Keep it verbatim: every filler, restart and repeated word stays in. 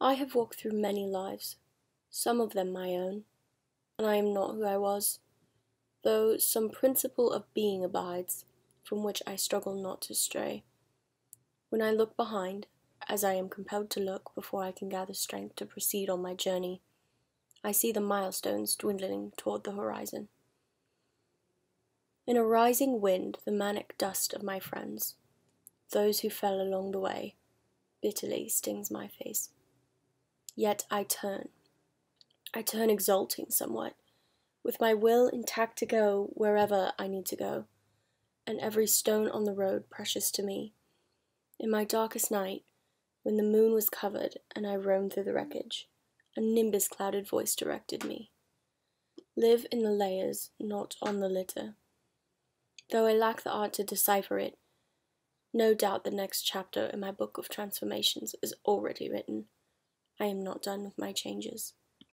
I have walked through many lives, some of them my own, and I am not who I was, though some principle of being abides, from which I struggle not to stray. When I look behind, as I am compelled to look before I can gather strength to proceed on my journey, I see the milestones dwindling toward the horizon. In a rising wind, the manic dust of my friends, those who fell along the way, bitterly stings my face. Yet I turn. I turn exulting somewhat, with my will intact to go wherever I need to go, and every stone on the road precious to me. In my darkest night, when the moon was covered and I roamed through the wreckage, a nimbus-clouded voice directed me. Live in the layers, not on the litter. Though I lack the art to decipher it, no doubt the next chapter in my book of transformations is already written. I am not done with my changes.